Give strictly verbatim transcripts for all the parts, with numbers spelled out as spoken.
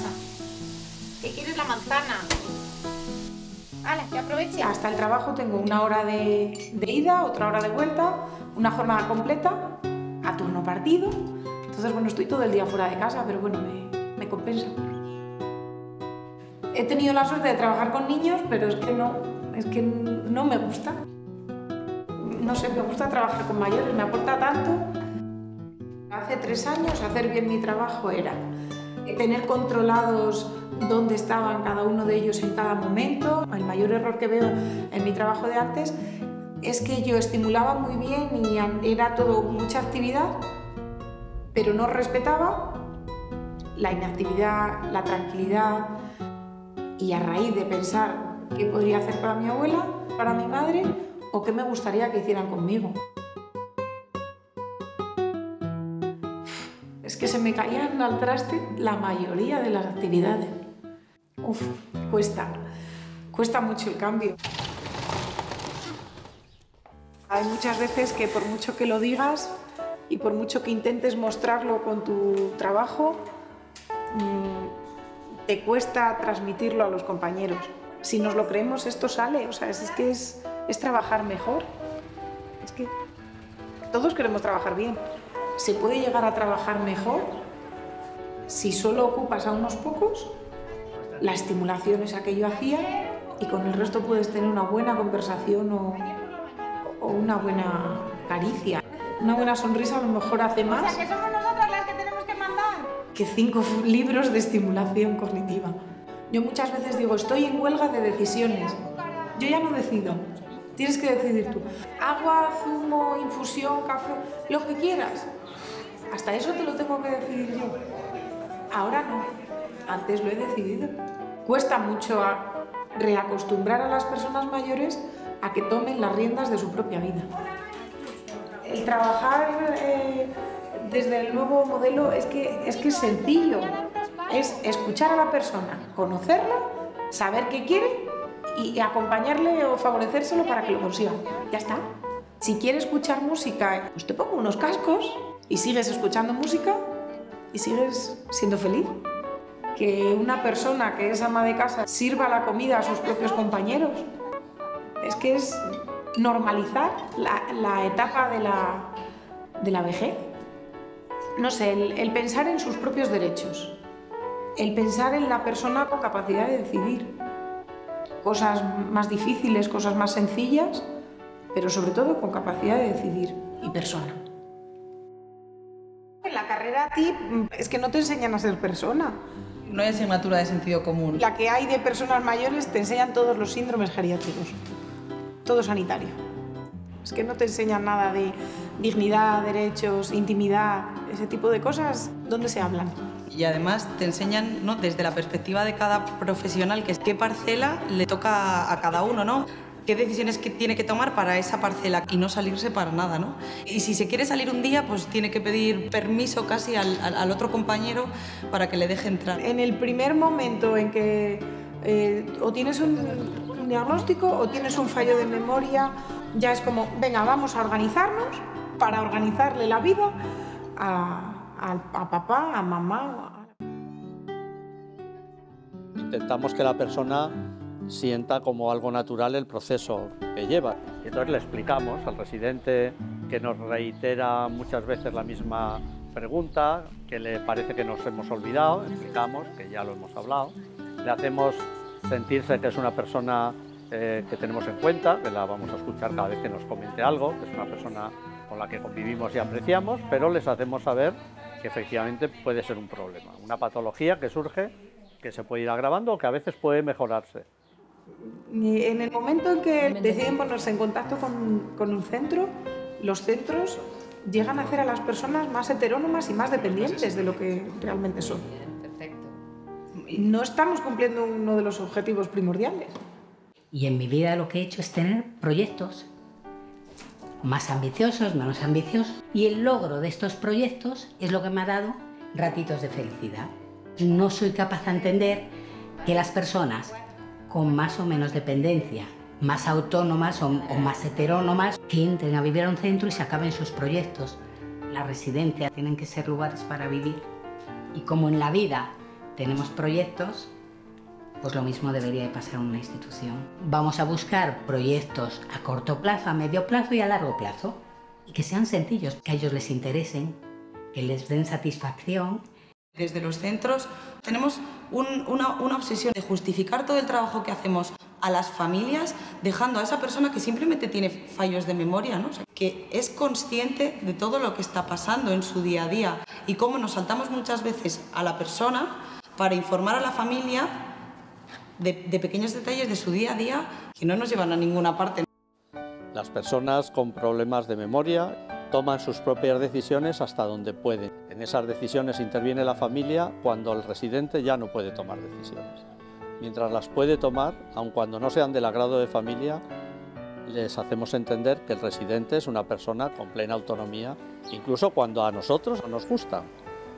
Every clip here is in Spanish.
pasa? ¿Qué quieres la manzana? ¡Hala, que aproveche! Hasta el trabajo tengo una hora de, de ida, otra hora de vuelta, una jornada completa, a turno partido. Entonces, bueno, estoy todo el día fuera de casa, pero bueno, me, me compensa. He tenido la suerte de trabajar con niños, pero es que no, es que no me gusta. No sé, me gusta trabajar con mayores, me aporta tanto. Hace tres años hacer bien mi trabajo era tener controlados dónde estaban cada uno de ellos en cada momento. El mayor error que veo en mi trabajo de antes es que yo estimulaba muy bien y era todo mucha actividad, pero no respetaba la inactividad, la tranquilidad. Y a raíz de pensar qué podría hacer para mi abuela, para mi madre, o qué me gustaría que hicieran conmigo. Es que se me caían al traste la mayoría de las actividades. Uf, cuesta, cuesta mucho el cambio. Hay muchas veces que por mucho que lo digas y por mucho que intentes mostrarlo con tu trabajo, te cuesta transmitirlo a los compañeros. Si nos lo creemos, esto sale, o sea, es, es que es... es trabajar mejor. Es que todos queremos trabajar bien. Se puede llegar a trabajar mejor si solo ocupas a unos pocos la estimulación esa que yo hacía y con el resto puedes tener una buena conversación o, o una buena caricia. Una buena sonrisa a lo mejor hace más... O sea, que somos nosotras las que tenemos que mandar. ...que cinco libros de estimulación cognitiva. Yo muchas veces digo, estoy en huelga de decisiones. Yo ya no decido. Tienes que decidir tú. Agua, zumo, infusión, café, lo que quieras. Hasta eso te lo tengo que decidir yo. Ahora no. Antes lo he decidido. Cuesta mucho a reacostumbrar a las personas mayores a que tomen las riendas de su propia vida. El trabajar eh, desde el nuevo modelo es que, es que es sencillo. Es escuchar a la persona, conocerla, saber qué quiere y acompañarle o favorecérselo para que lo consiga. Ya está. Si quieres escuchar música, pues te pongo unos cascos y sigues escuchando música y sigues siendo feliz. Que una persona que es ama de casa sirva la comida a sus propios compañeros. Es que es normalizar la, la etapa de la, de la vejez. No sé, el, el pensar en sus propios derechos. El pensar en la persona con capacidad de decidir. Cosas más difíciles, cosas más sencillas, pero sobre todo con capacidad de decidir y persona. En la carrera a ti es que no te enseñan a ser persona. No hay asignatura de sentido común. La que hay de personas mayores te enseñan todos los síndromes geriátricos, todo sanitario. Es que no te enseñan nada de dignidad, derechos, intimidad, ese tipo de cosas, ¿dónde se hablan? Y además te enseñan, ¿no?, desde la perspectiva de cada profesional que, qué parcela le toca a cada uno, ¿no? Qué decisiones que tiene que tomar para esa parcela y no salirse para nada, ¿no? Y si se quiere salir un día, pues tiene que pedir permiso casi al, al otro compañero para que le deje entrar. En el primer momento en que eh, o tienes un, un diagnóstico o tienes un fallo de memoria, ya es como, venga, vamos a organizarnos para organizarle la vida a... a papá, a mamá. Intentamos que la persona sienta como algo natural el proceso que lleva. Y entonces le explicamos al residente que nos reitera muchas veces la misma pregunta, que le parece que nos hemos olvidado, explicamos que ya lo hemos hablado, le hacemos sentirse que es una persona eh, que tenemos en cuenta, que la vamos a escuchar cada vez que nos comente algo, que es una persona con la que convivimos y apreciamos, pero les hacemos saber que efectivamente puede ser un problema, una patología que surge, que se puede ir agravando o que a veces puede mejorarse. En el momento en que deciden ponerse en contacto con, con un centro, los centros llegan a hacer a las personas más heterónomas y más dependientes de lo que realmente son. Perfecto. No estamos cumpliendo uno de los objetivos primordiales. Y en mi vida lo que he hecho es tener proyectos más ambiciosos, menos ambiciosos, y el logro de estos proyectos es lo que me ha dado ratitos de felicidad. No soy capaz de entender que las personas con más o menos dependencia, más autónomas o, o más heterónomas, que entren a vivir a un centro y se acaben sus proyectos. Las residencias tienen que ser lugares para vivir. Y como en la vida tenemos proyectos, pues lo mismo debería de pasar en una institución. Vamos a buscar proyectos a corto plazo, a medio plazo y a largo plazo, y que sean sencillos, que a ellos les interesen, que les den satisfacción. Desde los centros tenemos un, una, una obsesión de justificar todo el trabajo que hacemos a las familias, dejando a esa persona que simplemente tiene fallos de memoria, ¿no? O sea, que es consciente de todo lo que está pasando en su día a día y cómo nos saltamos muchas veces a la persona para informar a la familia De, de pequeños detalles de su día a día que no nos llevan a ninguna parte. Las personas con problemas de memoria toman sus propias decisiones hasta donde pueden. En esas decisiones interviene la familia cuando el residente ya no puede tomar decisiones. Mientras las puede tomar, aun cuando no sean del agrado de familia, les hacemos entender que el residente es una persona con plena autonomía, incluso cuando a nosotros nos gustan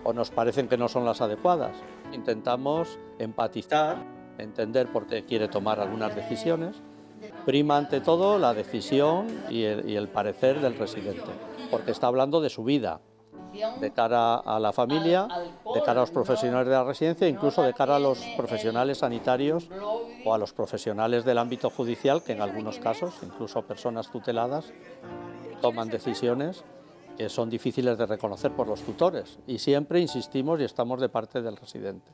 o nos parecen que no son las adecuadas. Intentamos empatizar, entender por qué quiere tomar algunas decisiones. Prima ante todo la decisión y el, y el parecer del residente, porque está hablando de su vida, de cara a la familia, de cara a los profesionales de la residencia, incluso de cara a los profesionales sanitarios o a los profesionales del ámbito judicial, que en algunos casos, incluso personas tuteladas, toman decisiones que son difíciles de reconocer por los tutores. Y siempre insistimos y estamos de parte del residente.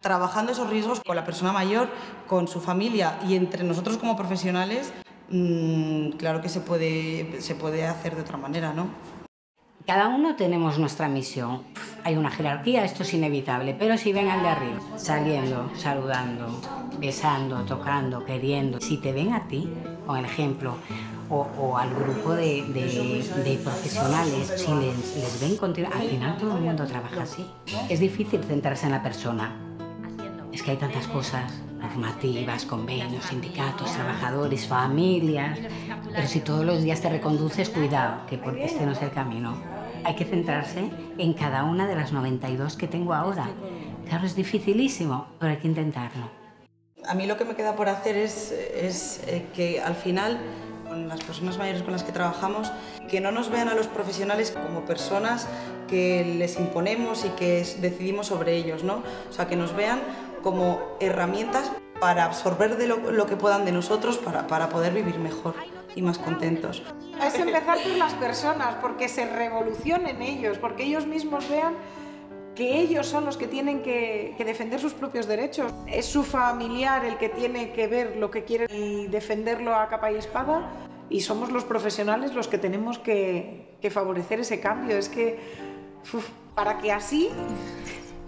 Trabajando esos riesgos con la persona mayor, con su familia y entre nosotros como profesionales, mmm, claro que se puede, se puede hacer de otra manera, ¿no? Cada uno tenemos nuestra misión. Hay una jerarquía, esto es inevitable, pero si ven al de arriba, saliendo, saludando, besando, tocando, queriendo, si te ven a ti, por ejemplo, o, o al grupo de, de, de profesionales, si les, les ven contigo, al final todo el mundo trabaja así. Es difícil centrarse en la persona. Es que hay tantas cosas, normativas, convenios, sindicatos, trabajadores, familias, pero si todos los días te reconduces, cuidado, que porque este no es el camino. Hay que centrarse en cada una de las noventa y dos que tengo ahora. Claro, es dificilísimo, pero hay que intentarlo. A mí lo que me queda por hacer es, es que al final, con las personas mayores con las que trabajamos, que no nos vean a los profesionales como personas que les imponemos y que decidimos sobre ellos, ¿no? O sea, que nos vean como herramientas para absorber de lo, lo que puedan de nosotros para, para poder vivir mejor y más contentos. Es empezar por las personas, porque se revolucionen ellos, porque ellos mismos vean que ellos son los que tienen que, que defender sus propios derechos. Es su familiar el que tiene que ver lo que quiere y defenderlo a capa y espada, y somos los profesionales los que tenemos que, que favorecer ese cambio. Es que, uf, para que así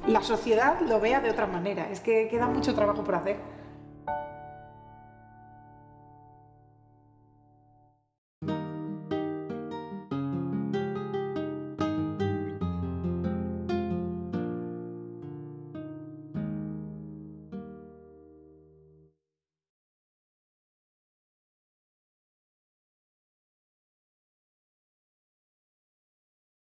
la sociedad lo vea de otra manera. Es que queda mucho trabajo por hacer.